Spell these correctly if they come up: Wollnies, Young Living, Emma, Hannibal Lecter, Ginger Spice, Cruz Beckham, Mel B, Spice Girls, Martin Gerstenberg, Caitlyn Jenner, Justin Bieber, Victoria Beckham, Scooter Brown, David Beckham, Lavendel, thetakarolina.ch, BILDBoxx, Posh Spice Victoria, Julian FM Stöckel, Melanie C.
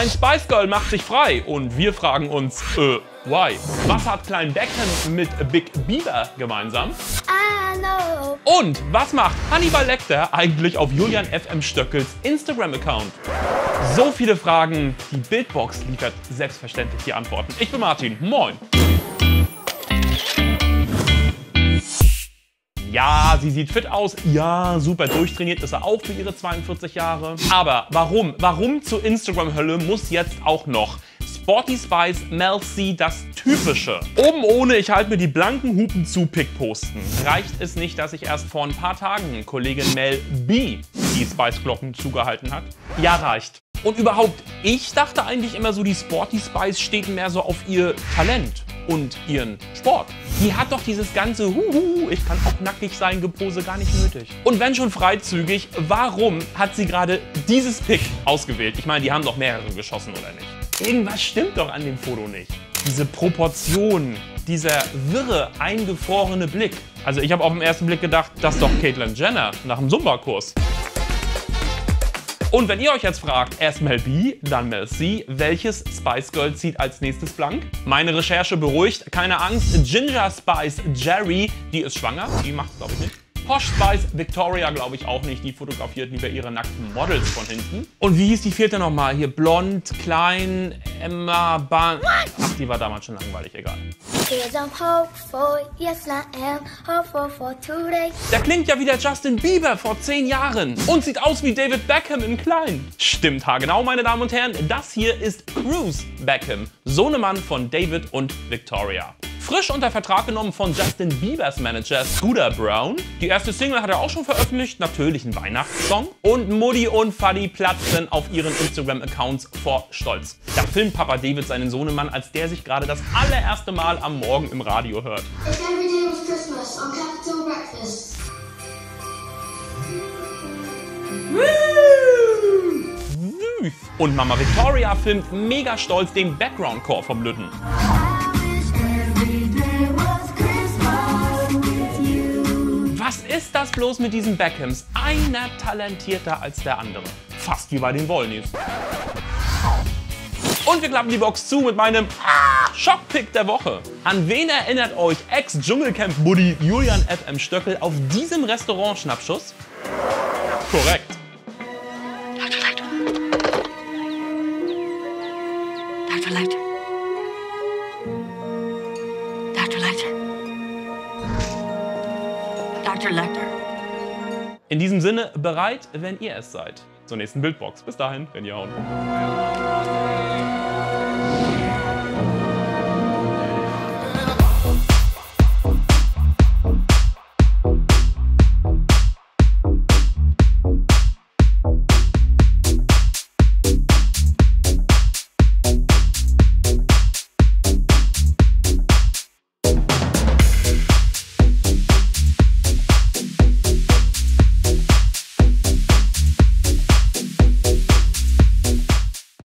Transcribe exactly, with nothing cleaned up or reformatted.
Ein Spice Girl macht sich frei und wir fragen uns, äh, why? Was hat Klein Beckham mit Big Bieber gemeinsam? I know. Und was macht Hannibal Lecter eigentlich auf Julian F M Stöckels Instagram-Account? So viele Fragen, die Bildbox liefert selbstverständlich die Antworten. Ich bin Martin, moin! Ja, sie sieht fit aus. Ja, super durchtrainiert ist er auch für ihre zweiundvierzig Jahre. Aber warum? Warum zur Instagram-Hölle muss jetzt auch noch Sporty Spice Mel C das Typische? Oben ohne, ich halte mir die blanken Hupen zu, Pick posten. Reicht es nicht, dass ich erst vor ein paar Tagen Kollegin Mel B die Spice-Glocken zugehalten hat? Ja, reicht. Und überhaupt, ich dachte eigentlich immer so, die Sporty Spice steht mehr so auf ihr Talent und ihren Sport. Die hat doch dieses ganze Huhu, ich kann auch nackig sein, Gepose gar nicht nötig. Und wenn schon freizügig, warum hat sie gerade dieses Pick ausgewählt? Ich meine, die haben doch mehrere geschossen, oder nicht? Irgendwas stimmt doch an dem Foto nicht. Diese Proportionen, dieser wirre, eingefrorene Blick. Also ich habe auf den ersten Blick gedacht, das ist doch Caitlyn Jenner nach dem Zumba-Kurs. Und wenn ihr euch jetzt fragt, erst Mel B, dann Mel C, welches Spice Girl zieht als nächstes blank? Meine Recherche beruhigt, keine Angst, Ginger Spice Jerry, die ist schwanger, die macht es glaube ich nicht. Posh Spice Victoria glaube ich auch nicht, die fotografiert lieber ihre nackten Models von hinten. Und wie hieß die vierte nochmal? Hier blond, klein, Emma, Bahn... Ach, die war damals schon langweilig, egal. Der klingt ja wie der Justin Bieber vor zehn Jahren und sieht aus wie David Beckham in klein. Stimmt haargenau, meine Damen und Herren, das hier ist Cruz Beckham, Sohnemann von David und Victoria. Frisch unter Vertrag genommen von Justin Biebers Manager Scooter Brown. Die erste Single hat er auch schon veröffentlicht, natürlich ein Weihnachtssong. Und Mutti und Fadi platzen auf ihren Instagram-Accounts vor Stolz. Da filmt Papa David seinen Sohnemann, als der sich gerade das allererste Mal am Morgen im Radio hört. It's every day of Christmas on Capital Breakfast. Woo! Süß! Und Mama Victoria filmt mega stolz den Background-Chor vom Lütten. Was ist das bloß mit diesen Beckhams? Einer talentierter als der andere. Fast wie bei den Wollnies. Und wir klappen die Box zu mit meinem ah, Schockpick der Woche. An wen erinnert euch Ex-Dschungelcamp-Buddy Julian F M Stöckel auf diesem Restaurant-Schnappschuss? Korrekt. Doktor Lecter. Doktor Lecter. Doktor Lecter. Doktor Lecter. In diesem Sinne, bereit, wenn ihr es seid. Zur nächsten Bildbox. Bis dahin, wenn ihr hauen.